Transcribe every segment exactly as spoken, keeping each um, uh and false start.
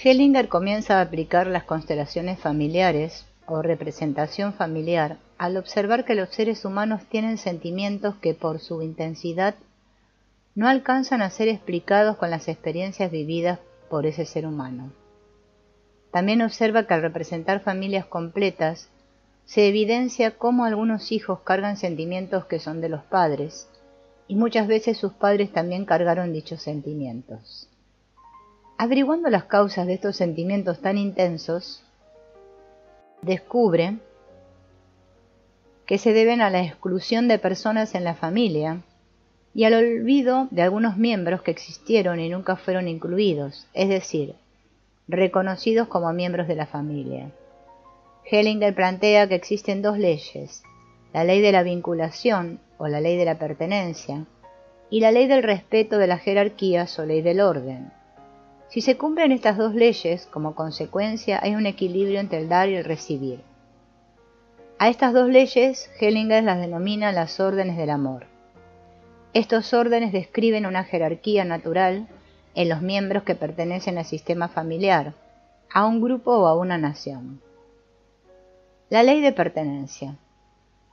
Hellinger comienza a aplicar las constelaciones familiares o representación familiar al observar que los seres humanos tienen sentimientos que por su intensidad no alcanzan a ser explicados con las experiencias vividas por ese ser humano. También observa que al representar familias completas, se evidencia cómo algunos hijos cargan sentimientos que son de los padres, y muchas veces sus padres también cargaron dichos sentimientos. Averiguando las causas de estos sentimientos tan intensos, descubre que se deben a la exclusión de personas en la familia y al olvido de algunos miembros que existieron y nunca fueron incluidos, es decir, reconocidos como miembros de la familia. Hellinger plantea que existen dos leyes, la ley de la vinculación o la ley de la pertenencia y la ley del respeto de las jerarquías o ley del orden. Si se cumplen estas dos leyes, como consecuencia hay un equilibrio entre el dar y el recibir. A estas dos leyes Hellinger las denomina las órdenes del amor. Estos órdenes describen una jerarquía natural en los miembros que pertenecen al sistema familiar, a un grupo o a una nación. La ley de pertenencia.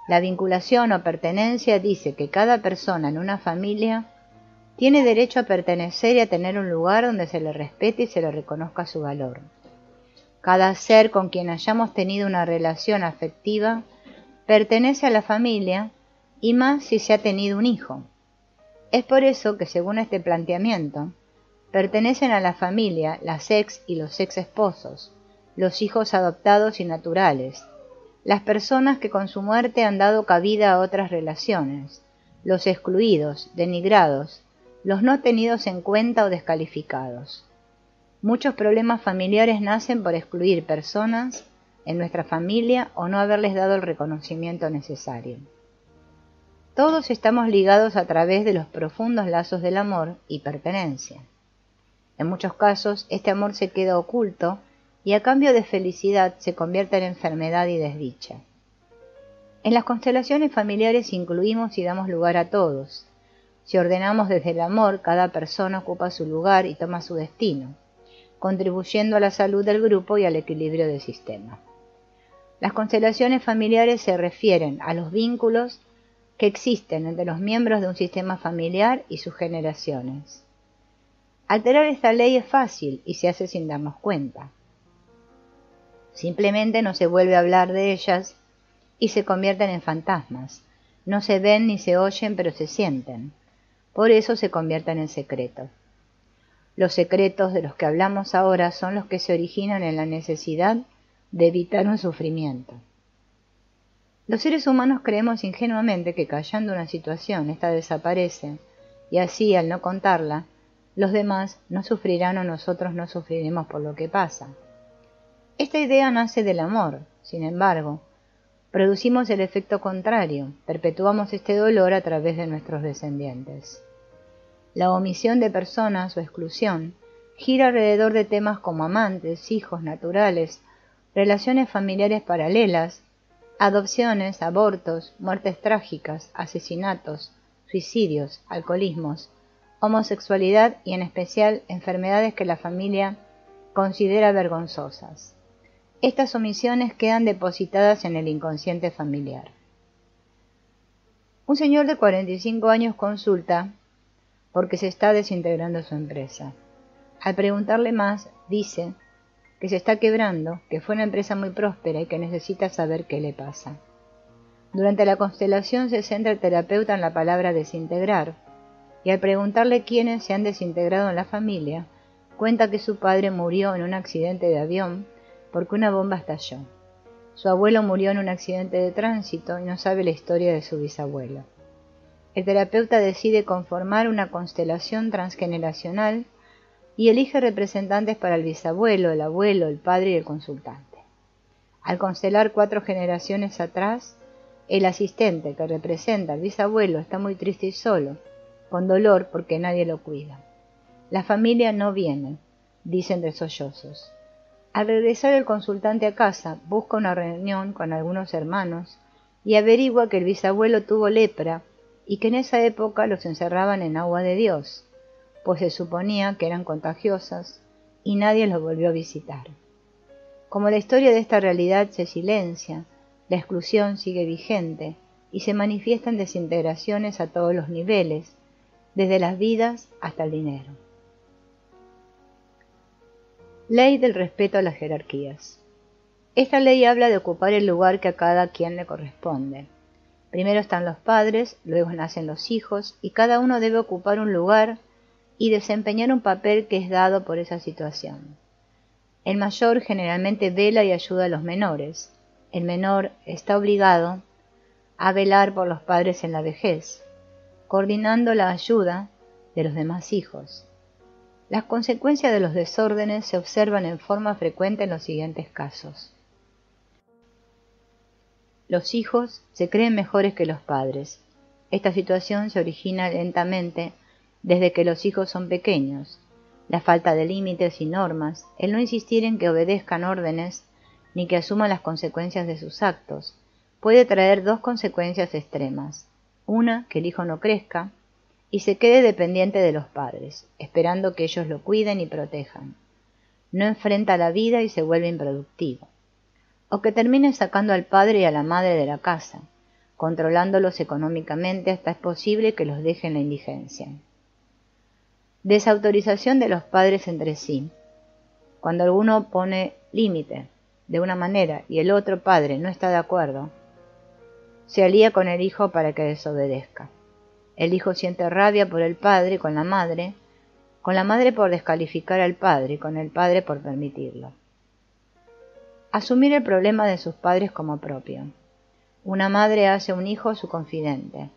La vinculación o pertenencia dice que cada persona en una familia tiene derecho a pertenecer y a tener un lugar donde se le respete y se le reconozca su valor. Cada ser con quien hayamos tenido una relación afectiva pertenece a la familia, y más si se ha tenido un hijo. Es por eso que, según este planteamiento, pertenecen a la familia las ex y los ex esposos, los hijos adoptados y naturales, las personas que con su muerte han dado cabida a otras relaciones, los excluidos, denigrados, los no tenidos en cuenta o descalificados. Muchos problemas familiares nacen por excluir personas en nuestra familia o no haberles dado el reconocimiento necesario. Todos estamos ligados a través de los profundos lazos del amor y pertenencia. En muchos casos, este amor se queda oculto y a cambio de felicidad se convierte en enfermedad y desdicha. En las constelaciones familiares incluimos y damos lugar a todos. Si ordenamos desde el amor, cada persona ocupa su lugar y toma su destino, contribuyendo a la salud del grupo y al equilibrio del sistema. Las constelaciones familiares se refieren a los vínculos que existen entre los miembros de un sistema familiar y sus generaciones. Alterar esta ley es fácil y se hace sin darnos cuenta. Simplemente no se vuelve a hablar de ellas y se convierten en fantasmas. No se ven ni se oyen, pero se sienten. Por eso se convierten en secretos. Los secretos de los que hablamos ahora son los que se originan en la necesidad de evitar un sufrimiento. Los seres humanos creemos ingenuamente que callando una situación, esta desaparece, y así, al no contarla, los demás no sufrirán o nosotros no sufriremos por lo que pasa. Esta idea nace del amor, sin embargo, producimos el efecto contrario, perpetuamos este dolor a través de nuestros descendientes. La omisión de personas o exclusión gira alrededor de temas como amantes, hijos naturales, relaciones familiares paralelas, adopciones, abortos, muertes trágicas, asesinatos, suicidios, alcoholismos, homosexualidad y en especial enfermedades que la familia considera vergonzosas. Estas omisiones quedan depositadas en el inconsciente familiar. Un señor de cuarenta y cinco años consulta porque se está desintegrando su empresa. Al preguntarle más, dice que se está quebrando, que fue una empresa muy próspera y que necesita saber qué le pasa. Durante la constelación se centra el terapeuta en la palabra desintegrar, y al preguntarle quiénes se han desintegrado en la familia, cuenta que su padre murió en un accidente de avión porque una bomba estalló. Su abuelo murió en un accidente de tránsito y no sabe la historia de su bisabuelo. El terapeuta decide conformar una constelación transgeneracional y elige representantes para el bisabuelo, el abuelo, el padre y el consultante. Al constelar cuatro generaciones atrás, el asistente que representa al bisabuelo está muy triste y solo, con dolor porque nadie lo cuida. La familia no viene, dicen de sollozos. Al regresar el consultante a casa, busca una reunión con algunos hermanos y averigua que el bisabuelo tuvo lepra, y que en esa época los encerraban en agua de Dios, pues se suponía que eran contagiosas y nadie los volvió a visitar. Como la historia de esta realidad se silencia, la exclusión sigue vigente y se manifiestan desintegraciones a todos los niveles, desde las vidas hasta el dinero. Ley del respeto a las jerarquías. Esta ley habla de ocupar el lugar que a cada quien le corresponde. Primero están los padres, luego nacen los hijos, y cada uno debe ocupar un lugar y desempeñar un papel que es dado por esa situación. El mayor generalmente vela y ayuda a los menores. El menor está obligado a velar por los padres en la vejez, coordinando la ayuda de los demás hijos. Las consecuencias de los desórdenes se observan en forma frecuente en los siguientes casos. Los hijos se creen mejores que los padres. Esta situación se origina lentamente desde que los hijos son pequeños. La falta de límites y normas, el no insistir en que obedezcan órdenes ni que asuman las consecuencias de sus actos, puede traer dos consecuencias extremas. Una, que el hijo no crezca y se quede dependiente de los padres, esperando que ellos lo cuiden y protejan. No enfrenta la vida y se vuelve improductivo. O que termine sacando al padre y a la madre de la casa, controlándolos económicamente hasta es posible que los dejen la indigencia. Desautorización de los padres entre sí. Cuando alguno pone límite de una manera y el otro padre no está de acuerdo, se alía con el hijo para que desobedezca. El hijo siente rabia por el padre con la madre, con la madre por descalificar al padre y con el padre por permitirlo. Asumir el problema de sus padres como propio. Una madre hace a un hijo su confidente.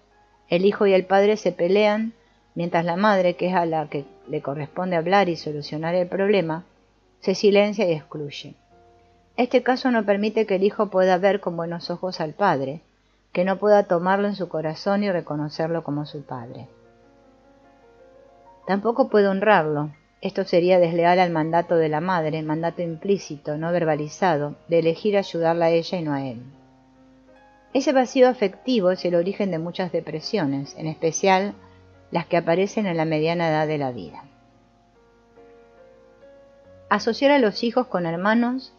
El hijo y el padre se pelean, mientras la madre, que es a la que le corresponde hablar y solucionar el problema, se silencia y excluye. Este caso no permite que el hijo pueda ver con buenos ojos al padre, que no pueda tomarlo en su corazón y reconocerlo como su padre. Tampoco puede honrarlo. Esto sería desleal al mandato de la madre, mandato implícito, no verbalizado, de elegir ayudarla a ella y no a él. Ese vacío afectivo es el origen de muchas depresiones, en especial las que aparecen en la mediana edad de la vida. Asociar a los hijos con hermanos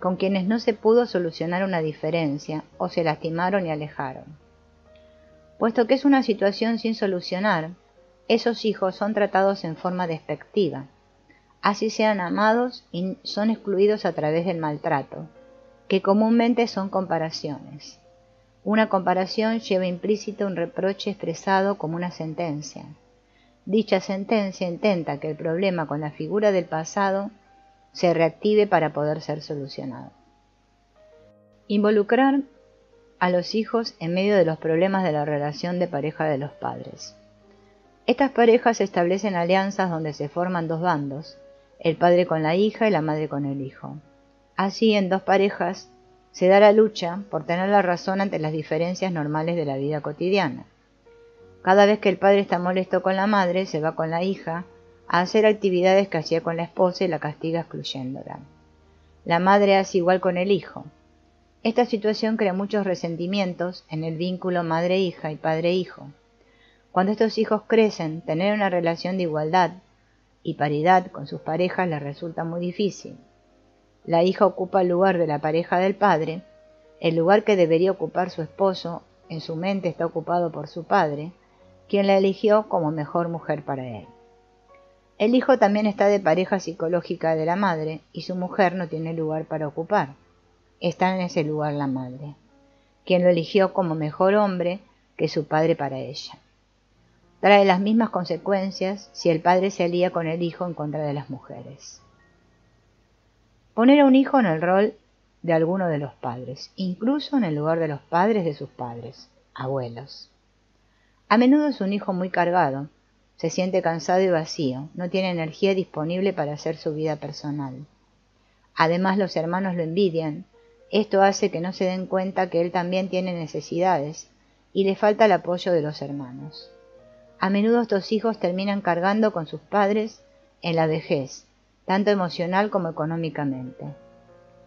con quienes no se pudo solucionar una diferencia o se lastimaron y alejaron. Puesto que es una situación sin solucionar, esos hijos son tratados en forma despectiva. Así sean amados y son excluidos a través del maltrato, que comúnmente son comparaciones. Una comparación lleva implícito un reproche expresado como una sentencia. Dicha sentencia intenta que el problema con la figura del pasado se reactive para poder ser solucionado. Involucrar a los hijos en medio de los problemas de la relación de pareja de los padres. Estas parejas establecen alianzas donde se forman dos bandos, el padre con la hija y la madre con el hijo. Así, en dos parejas se da la lucha por tener la razón ante las diferencias normales de la vida cotidiana. Cada vez que el padre está molesto con la madre, se va con la hija a hacer actividades que hacía con la esposa y la castiga excluyéndola. La madre hace igual con el hijo. Esta situación crea muchos resentimientos en el vínculo madre-hija y padre-hijo. Cuando estos hijos crecen, tener una relación de igualdad y paridad con sus parejas les resulta muy difícil. La hija ocupa el lugar de la pareja del padre, el lugar que debería ocupar su esposo, en su mente está ocupado por su padre, quien la eligió como mejor mujer para él. El hijo también está de pareja psicológica de la madre y su mujer no tiene lugar para ocupar. Está en ese lugar la madre, quien lo eligió como mejor hombre que su padre para ella. Trae las mismas consecuencias si el padre se alía con el hijo en contra de las mujeres. Poner a un hijo en el rol de alguno de los padres, incluso en el lugar de los padres de sus padres, abuelos. A menudo es un hijo muy cargado, se siente cansado y vacío, no tiene energía disponible para hacer su vida personal. Además, los hermanos lo envidian, esto hace que no se den cuenta que él también tiene necesidades y le falta el apoyo de los hermanos. A menudo estos hijos terminan cargando con sus padres en la vejez, tanto emocional como económicamente.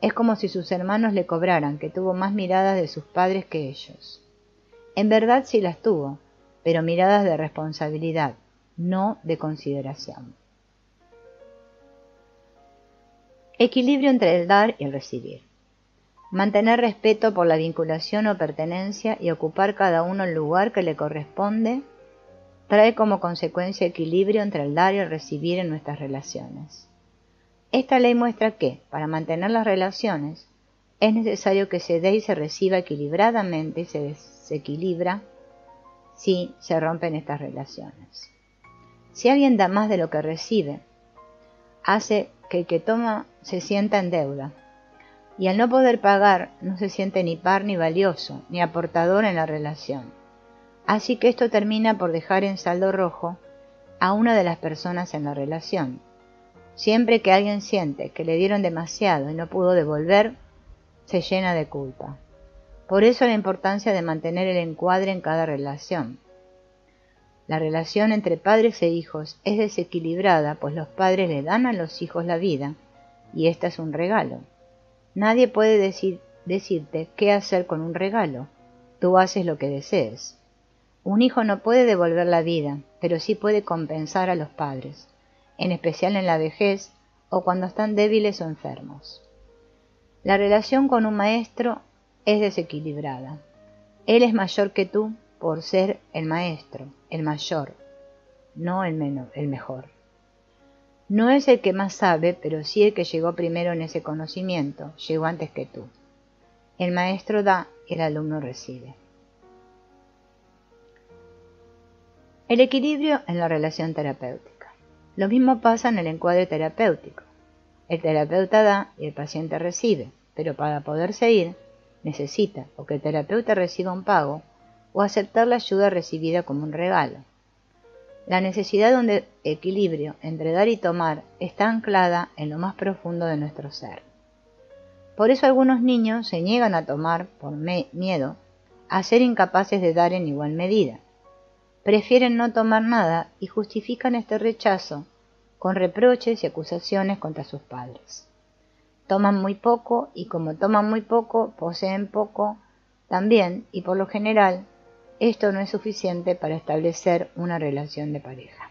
Es como si sus hermanos le cobraran que tuvo más miradas de sus padres que ellos. En verdad sí las tuvo, pero miradas de responsabilidad, no de consideración. Equilibrio entre el dar y el recibir. Mantener respeto por la vinculación o pertenencia y ocupar cada uno el lugar que le corresponde trae como consecuencia equilibrio entre el dar y el recibir en nuestras relaciones. Esta ley muestra que, para mantener las relaciones, es necesario que se dé y se reciba equilibradamente y se desequilibra si se rompen estas relaciones. Si alguien da más de lo que recibe, hace que el que toma se sienta en deuda, y al no poder pagar no se siente ni par ni valioso, ni aportador en la relación. Así que esto termina por dejar en saldo rojo a una de las personas en la relación. Siempre que alguien siente que le dieron demasiado y no pudo devolver, se llena de culpa. Por eso la importancia de mantener el encuadre en cada relación. La relación entre padres e hijos es desequilibrada, pues los padres le dan a los hijos la vida, y esta es un regalo. Nadie puede decir, decirte qué hacer con un regalo. Tú haces lo que desees. Un hijo no puede devolver la vida, pero sí puede compensar a los padres, en especial en la vejez o cuando están débiles o enfermos. La relación con un maestro es desequilibrada. Él es mayor que tú por ser el maestro, el mayor, no el menor, el mejor. No es el que más sabe, pero sí el que llegó primero en ese conocimiento, llegó antes que tú. El maestro da, el alumno recibe. El equilibrio en la relación terapéutica. Lo mismo pasa en el encuadre terapéutico. El terapeuta da y el paciente recibe, pero para poderse ir, necesita o que el terapeuta reciba un pago o aceptar la ayuda recibida como un regalo. La necesidad de un equilibrio entre dar y tomar está anclada en lo más profundo de nuestro ser. Por eso algunos niños se niegan a tomar por miedo a ser incapaces de dar en igual medida. Prefieren no tomar nada y justifican este rechazo con reproches y acusaciones contra sus padres. Toman muy poco y como toman muy poco, poseen poco también y por lo general, esto no es suficiente para establecer una relación de pareja.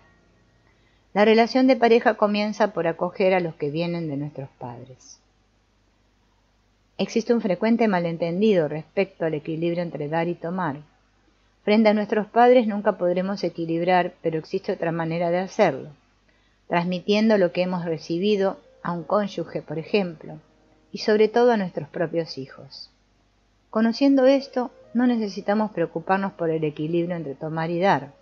La relación de pareja comienza por acoger a los que vienen de nuestros padres. Existe un frecuente malentendido respecto al equilibrio entre dar y tomar. Frente a nuestros padres nunca podremos equilibrar, pero existe otra manera de hacerlo. Transmitiendo lo que hemos recibido a un cónyuge, por ejemplo, y sobre todo a nuestros propios hijos. Conociendo esto, no necesitamos preocuparnos por el equilibrio entre tomar y dar.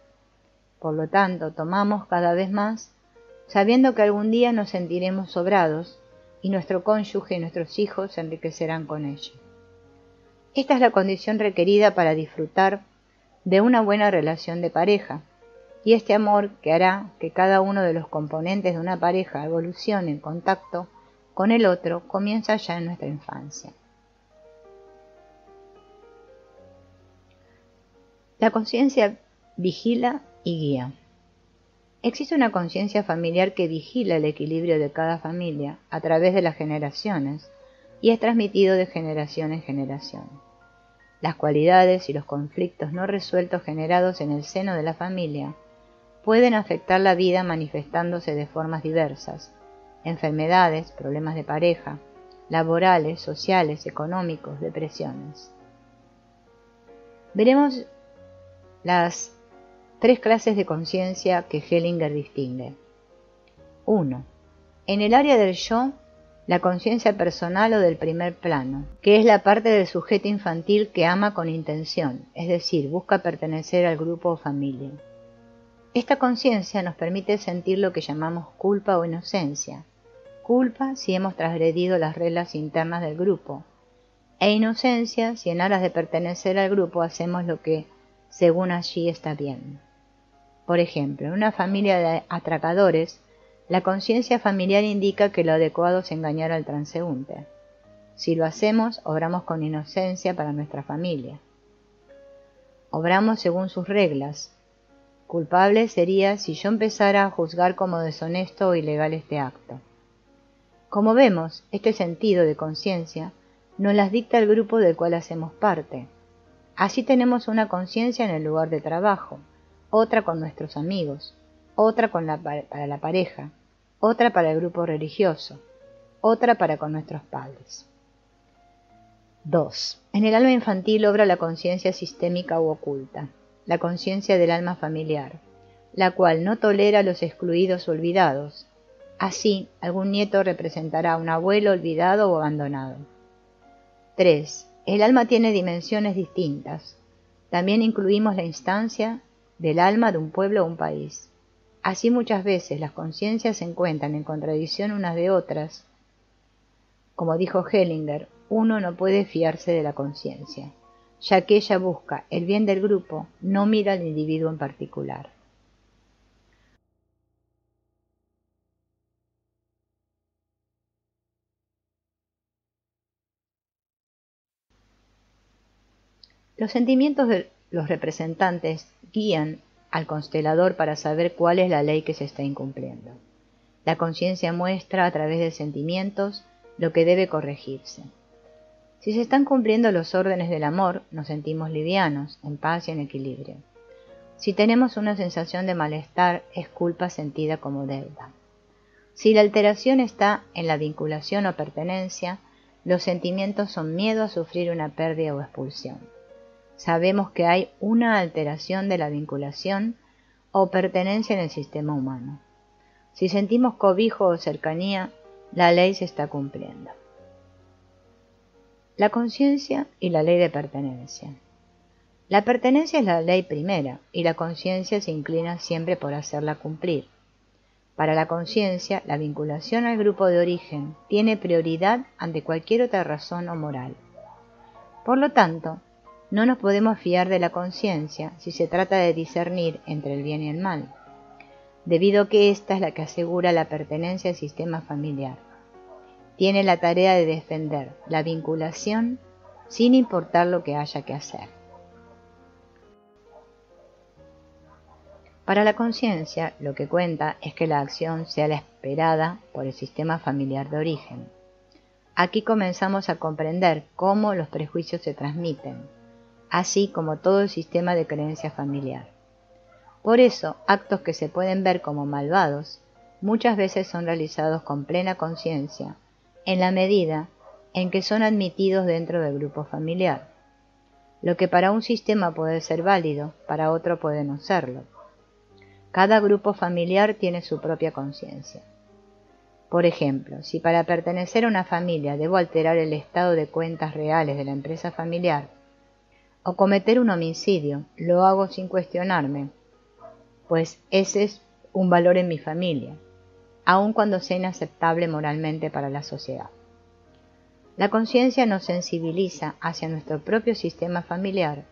Por lo tanto, tomamos cada vez más, sabiendo que algún día nos sentiremos sobrados y nuestro cónyuge y nuestros hijos se enriquecerán con ello. Esta es la condición requerida para disfrutar de una buena relación de pareja, y este amor que hará que cada uno de los componentes de una pareja evolucione en contacto con el otro comienza ya en nuestra infancia. La conciencia vigila y guía. Existe una conciencia familiar que vigila el equilibrio de cada familia a través de las generaciones y es transmitido de generación en generación. Las cualidades y los conflictos no resueltos generados en el seno de la familia pueden afectar la vida manifestándose de formas diversas: enfermedades, problemas de pareja, laborales, sociales, económicos, depresiones. Veremos las tres clases de conciencia que Hellinger distingue. uno. En el área del yo, la conciencia personal o del primer plano, que es la parte del sujeto infantil que ama con intención, es decir, busca pertenecer al grupo o familia. Esta conciencia nos permite sentir lo que llamamos culpa o inocencia. Culpa si hemos transgredido las reglas internas del grupo, e inocencia si en aras de pertenecer al grupo hacemos lo que según allí está bien. Por ejemplo, en una familia de atracadores, la conciencia familiar indica que lo adecuado es engañar al transeúnte. Si lo hacemos, obramos con inocencia para nuestra familia. Obramos según sus reglas. Culpable sería si yo empezara a juzgar como deshonesto o ilegal este acto. Como vemos, este sentido de conciencia nos las dicta el grupo del cual hacemos parte. Así tenemos una conciencia en el lugar de trabajo, otra con nuestros amigos, otra con la, para la pareja, otra para el grupo religioso, otra para con nuestros padres. dos. En el alma infantil obra la conciencia sistémica u oculta, la conciencia del alma familiar, la cual no tolera a los excluidos o olvidados. Así, algún nieto representará a un abuelo olvidado o abandonado. tres. El alma tiene dimensiones distintas. También incluimos la instancia del alma de un pueblo o un país. Así muchas veces las conciencias se encuentran en contradicción unas de otras. Como dijo Hellinger, uno no puede fiarse de la conciencia, ya que ella busca el bien del grupo, no mira al individuo en particular. Los sentimientos de los representantes guían al constelador para saber cuál es la ley que se está incumpliendo. La conciencia muestra a través de sentimientos lo que debe corregirse. Si se están cumpliendo los órdenes del amor, nos sentimos livianos, en paz y en equilibrio. Si tenemos una sensación de malestar, es culpa sentida como deuda. Si la alteración está en la vinculación o pertenencia, los sentimientos son miedo a sufrir una pérdida o expulsión. Sabemos que hay una alteración de la vinculación o pertenencia en el sistema humano. Si sentimos cobijo o cercanía, la ley se está cumpliendo. La conciencia y la ley de pertenencia. La pertenencia es la ley primera y la conciencia se inclina siempre por hacerla cumplir. Para la conciencia, la vinculación al grupo de origen tiene prioridad ante cualquier otra razón o moral. Por lo tanto, no nos podemos fiar de la conciencia si se trata de discernir entre el bien y el mal, debido a que ésta es la que asegura la pertenencia al sistema familiar. Tiene la tarea de defender la vinculación sin importar lo que haya que hacer. Para la conciencia, lo que cuenta es que la acción sea la esperada por el sistema familiar de origen. Aquí comenzamos a comprender cómo los prejuicios se transmiten, así como todo el sistema de creencia familiar. Por eso, actos que se pueden ver como malvados, muchas veces son realizados con plena conciencia, en la medida en que son admitidos dentro del grupo familiar. Lo que para un sistema puede ser válido, para otro puede no serlo. Cada grupo familiar tiene su propia conciencia. Por ejemplo, si para pertenecer a una familia debo alterar el estado de cuentas reales de la empresa familiar, o cometer un homicidio, lo hago sin cuestionarme, pues ese es un valor en mi familia, aun cuando sea inaceptable moralmente para la sociedad. La conciencia nos sensibiliza hacia nuestro propio sistema familiar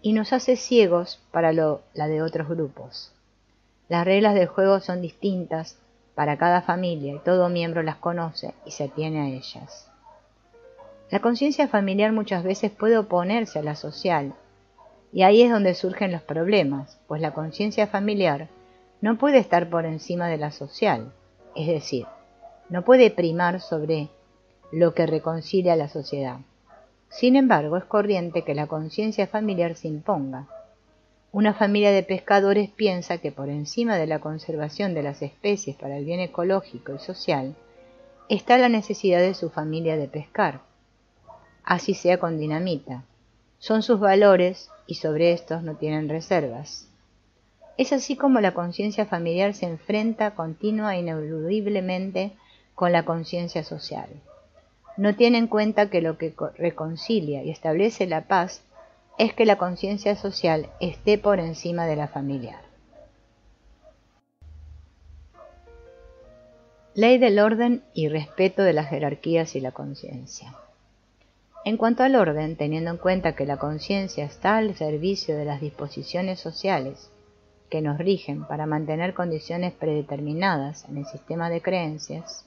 y nos hace ciegos para lo, la de otros grupos. Las reglas del juego son distintas para cada familia y todo miembro las conoce y se atiene a ellas. La conciencia familiar muchas veces puede oponerse a la social, y ahí es donde surgen los problemas, pues la conciencia familiar no puede estar por encima de la social, es decir, no puede primar sobre lo que reconcilia a la sociedad. Sin embargo, es corriente que la conciencia familiar se imponga. Una familia de pescadores piensa que por encima de la conservación de las especies para el bien ecológico y social, está la necesidad de su familia de pescar, así sea con dinamita. Son sus valores y sobre estos no tienen reservas. Es así como la conciencia familiar se enfrenta continua e ineludiblemente con la conciencia social. No tiene en cuenta que lo que reconcilia y establece la paz es que la conciencia social esté por encima de la familiar. Ley del orden y respeto de las jerarquías y la conciencia. En cuanto al orden, teniendo en cuenta que la conciencia está al servicio de las disposiciones sociales que nos rigen para mantener condiciones predeterminadas en el sistema de creencias,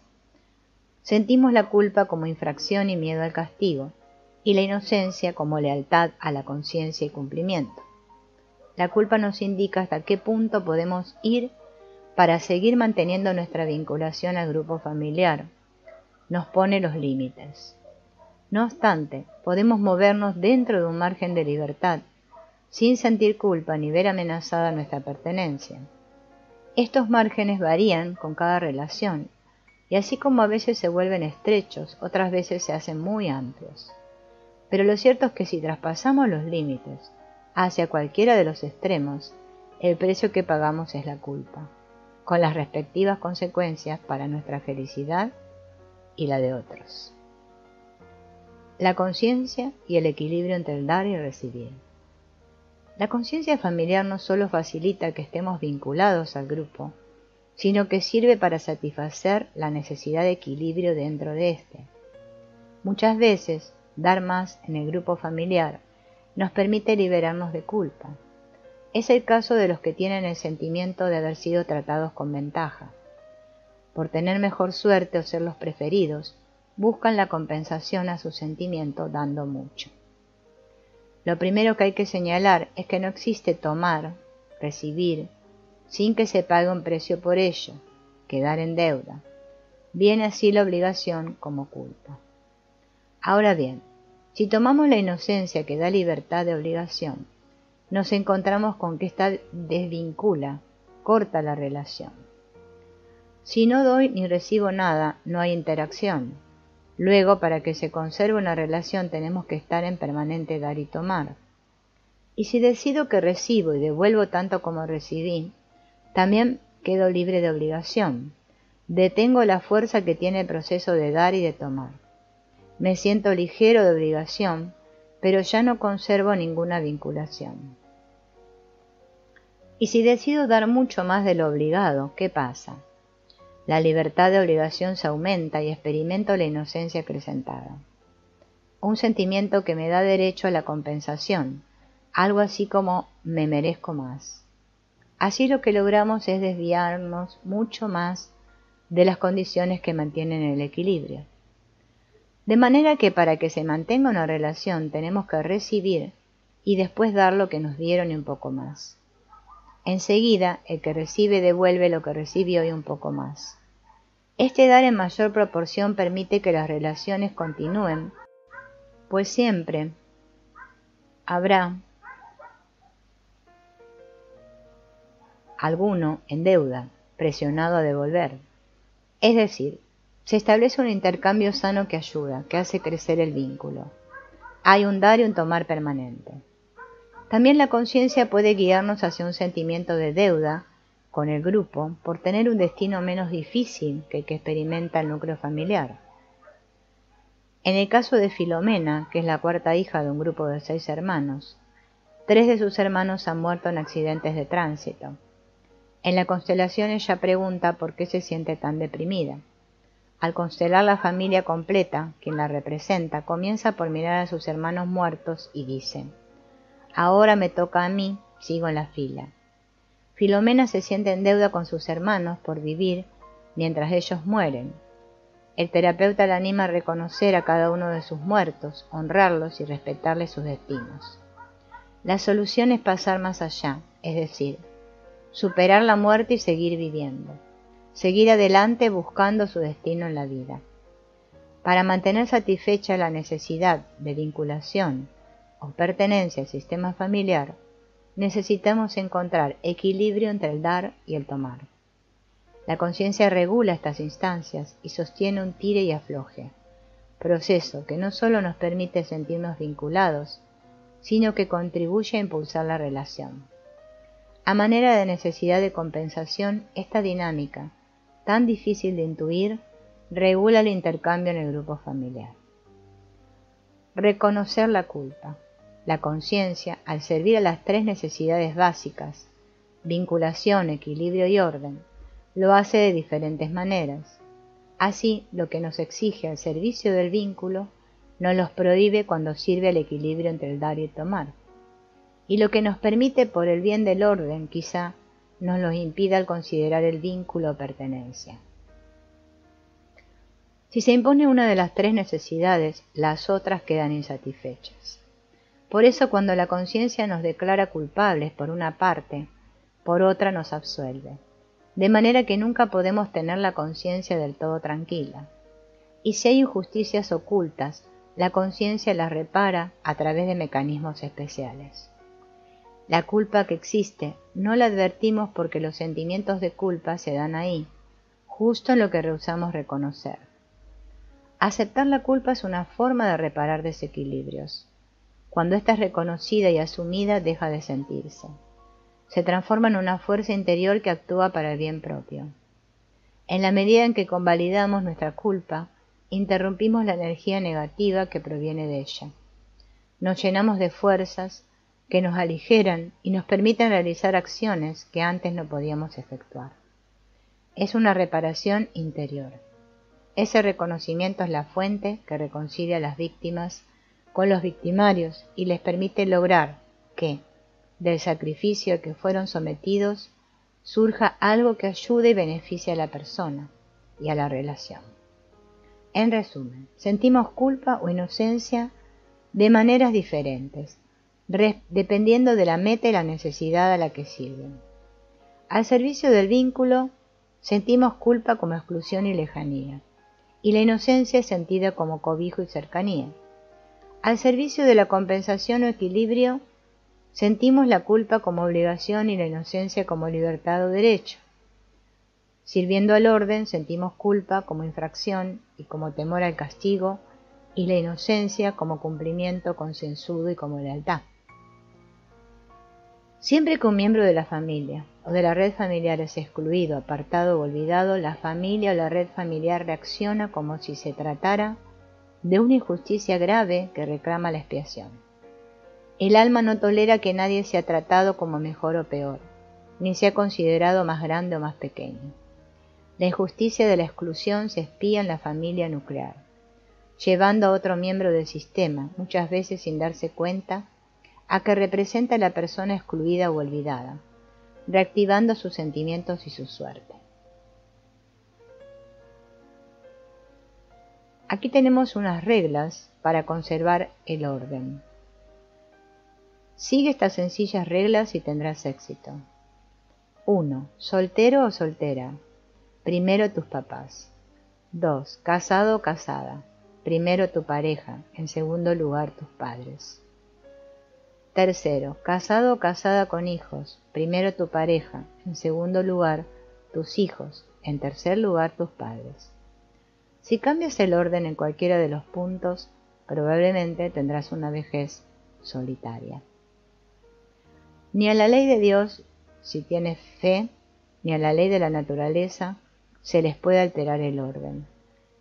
sentimos la culpa como infracción y miedo al castigo, y la inocencia como lealtad a la conciencia y cumplimiento. La culpa nos indica hasta qué punto podemos ir para seguir manteniendo nuestra vinculación al grupo familiar. Nos pone los límites. No obstante, podemos movernos dentro de un margen de libertad, sin sentir culpa ni ver amenazada nuestra pertenencia. Estos márgenes varían con cada relación, y así como a veces se vuelven estrechos, otras veces se hacen muy amplios. Pero lo cierto es que si traspasamos los límites hacia cualquiera de los extremos, el precio que pagamos es la culpa, con las respectivas consecuencias para nuestra felicidad y la de otros. La conciencia y el equilibrio entre el dar y el recibir. La conciencia familiar no solo facilita que estemos vinculados al grupo, sino que sirve para satisfacer la necesidad de equilibrio dentro de éste. Muchas veces, dar más en el grupo familiar nos permite liberarnos de culpa. Es el caso de los que tienen el sentimiento de haber sido tratados con ventaja. Por tener mejor suerte o ser los preferidos, buscan la compensación a su sentimiento dando mucho. Lo primero que hay que señalar es que no existe tomar, recibir, sin que se pague un precio por ello, quedar en deuda. Viene así la obligación como culpa. Ahora bien, si tomamos la inocencia que da libertad de obligación, nos encontramos con que esta desvincula, corta la relación. Si no doy ni recibo nada, no hay interacción. Luego, para que se conserve una relación, tenemos que estar en permanente dar y tomar. Y si decido que recibo y devuelvo tanto como recibí, también quedo libre de obligación. Detengo la fuerza que tiene el proceso de dar y de tomar. Me siento ligero de obligación, pero ya no conservo ninguna vinculación. Y si decido dar mucho más de lo obligado, ¿qué pasa? La libertad de obligación se aumenta y experimento la inocencia acrecentada. Un sentimiento que me da derecho a la compensación, algo así como me merezco más. Así lo que logramos es desviarnos mucho más de las condiciones que mantienen el equilibrio. De manera que para que se mantenga una relación tenemos que recibir y después dar lo que nos dieron y un poco más. Enseguida, el que recibe devuelve lo que recibió y un poco más. Este dar en mayor proporción permite que las relaciones continúen, pues siempre habrá alguno en deuda, presionado a devolver. Es decir, se establece un intercambio sano que ayuda, que hace crecer el vínculo. Hay un dar y un tomar permanente. También la conciencia puede guiarnos hacia un sentimiento de deuda con el grupo por tener un destino menos difícil que el que experimenta el núcleo familiar. En el caso de Filomena, que es la cuarta hija de un grupo de seis hermanos, tres de sus hermanos han muerto en accidentes de tránsito. En la constelación ella pregunta por qué se siente tan deprimida. Al constelar la familia completa, quien la representa, comienza por mirar a sus hermanos muertos y dice: «Ahora me toca a mí, sigo en la fila». Filomena se siente en deuda con sus hermanos por vivir mientras ellos mueren. El terapeuta la anima a reconocer a cada uno de sus muertos, honrarlos y respetarles sus destinos. La solución es pasar más allá, es decir, superar la muerte y seguir viviendo. Seguir adelante buscando su destino en la vida. Para mantener satisfecha la necesidad de vinculación o pertenencia al sistema familiar, necesitamos encontrar equilibrio entre el dar y el tomar. La conciencia regula estas instancias y sostiene un tire y afloje, proceso que no solo nos permite sentirnos vinculados, sino que contribuye a impulsar la relación. A manera de necesidad de compensación, esta dinámica tan difícil de intuir, regula el intercambio en el grupo familiar. Reconocer la culpa. La conciencia, al servir a las tres necesidades básicas, vinculación, equilibrio y orden, lo hace de diferentes maneras. Así, lo que nos exige al servicio del vínculo, nos los prohíbe cuando sirve al equilibrio entre el dar y el tomar. Y lo que nos permite por el bien del orden, quizá, nos los impide al considerar el vínculo o pertenencia. Si se impone una de las tres necesidades, las otras quedan insatisfechas. Por eso cuando la conciencia nos declara culpables por una parte, por otra nos absuelve, de manera que nunca podemos tener la conciencia del todo tranquila. Y si hay injusticias ocultas, la conciencia las repara a través de mecanismos especiales. La culpa que existe no la advertimos porque los sentimientos de culpa se dan ahí, justo lo que rehusamos reconocer. Aceptar la culpa es una forma de reparar desequilibrios. Cuando ésta es reconocida y asumida, deja de sentirse. Se transforma en una fuerza interior que actúa para el bien propio. En la medida en que convalidamos nuestra culpa, interrumpimos la energía negativa que proviene de ella. Nos llenamos de fuerzas que nos aligeran y nos permiten realizar acciones que antes no podíamos efectuar. Es una reparación interior. Ese reconocimiento es la fuente que reconcilia a las víctimas con los victimarios y les permite lograr que, del sacrificio al que fueron sometidos, surja algo que ayude y beneficie a la persona y a la relación. En resumen, sentimos culpa o inocencia de maneras diferentes, dependiendo de la meta y la necesidad a la que sirven. Al servicio del vínculo, sentimos culpa como exclusión y lejanía, y la inocencia es sentida como cobijo y cercanía. Al servicio de la compensación o equilibrio, sentimos la culpa como obligación y la inocencia como libertad o derecho. Sirviendo al orden, sentimos culpa como infracción y como temor al castigo, y la inocencia como cumplimiento concienzudo y como lealtad. Siempre que un miembro de la familia o de la red familiar es excluido, apartado o olvidado, la familia o la red familiar reacciona como si se tratara de una injusticia grave que reclama la expiación. El alma no tolera que nadie sea tratado como mejor o peor, ni sea considerado más grande o más pequeño. La injusticia de la exclusión se expía en la familia nuclear, llevando a otro miembro del sistema, muchas veces sin darse cuenta, a que representa a la persona excluida o olvidada, reactivando sus sentimientos y su suerte. Aquí tenemos unas reglas para conservar el orden. Sigue estas sencillas reglas y tendrás éxito. uno. Soltero o soltera. Primero tus papás. dos. Casado o casada. Primero tu pareja. En segundo lugar tus padres. tres. Casado o casada con hijos. Primero tu pareja. En segundo lugar tus hijos. En tercer lugar tus padres. Si cambias el orden en cualquiera de los puntos, probablemente tendrás una vejez solitaria. Ni a la ley de Dios, si tienes fe, ni a la ley de la naturaleza, se les puede alterar el orden.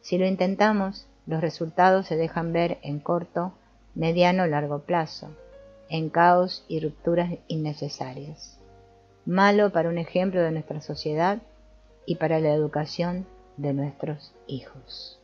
Si lo intentamos, los resultados se dejan ver en corto, mediano o largo plazo, en caos y rupturas innecesarias. Malo para un ejemplo de nuestra sociedad y para la educación de nuestros hijos.